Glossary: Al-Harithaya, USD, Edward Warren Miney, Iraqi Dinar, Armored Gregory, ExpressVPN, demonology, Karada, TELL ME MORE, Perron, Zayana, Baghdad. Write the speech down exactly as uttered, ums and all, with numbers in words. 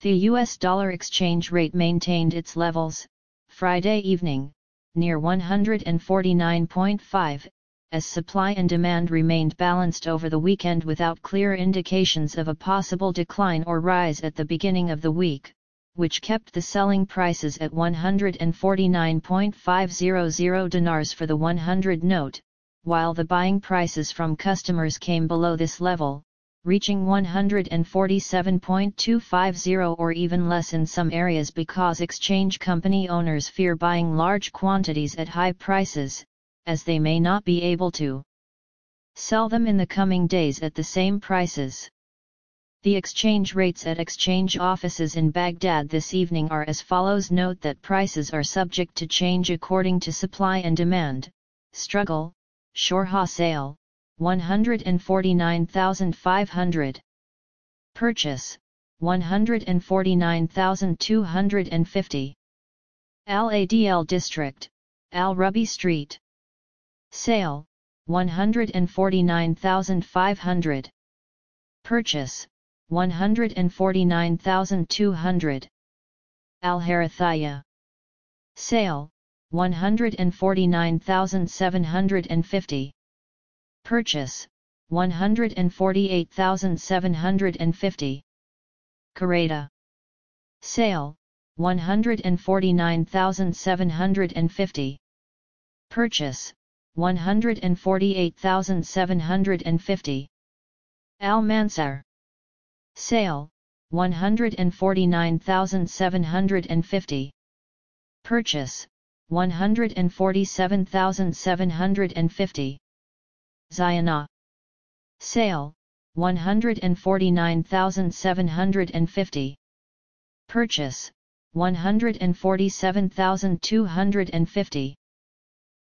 The U S dollar exchange rate maintained its levels, Friday evening, near one forty-nine point five, as supply and demand remained balanced over the weekend without clear indications of a possible decline or rise at the beginning of the week, which kept the selling prices at one forty-nine point five hundred dinars for the one hundred note, while the buying prices from customers came below this level, reaching one forty-seven point two five zero or even less in some areas because exchange company owners fear buying large quantities at high prices, as they may not be able to sell them in the coming days at the same prices. The exchange rates at exchange offices in Baghdad this evening are as follows. Note that prices are subject to change according to supply and demand. Struggle, Shorha sale, one hundred forty-nine thousand five hundred. Purchase, one hundred forty-nine thousand two hundred fifty. Al-Adl District, Al-Ruby Street. Sale, one hundred forty-nine thousand five hundred. Purchase, one hundred forty-nine thousand two hundred. Al-Harithaya. Sale, one hundred forty-nine thousand seven hundred fifty. Purchase, one hundred forty-eight thousand seven hundred fifty. Karada. Sale, one hundred forty-nine thousand seven hundred fifty. Purchase, one hundred forty-eight thousand seven hundred fifty. Al Mansar. Sale, one hundred forty-nine thousand seven hundred fifty. Purchase, one hundred forty-seven thousand seven hundred fifty. Zayana. Sale, one hundred forty-nine thousand seven hundred fifty. Purchase, one hundred forty-seven thousand two hundred fifty.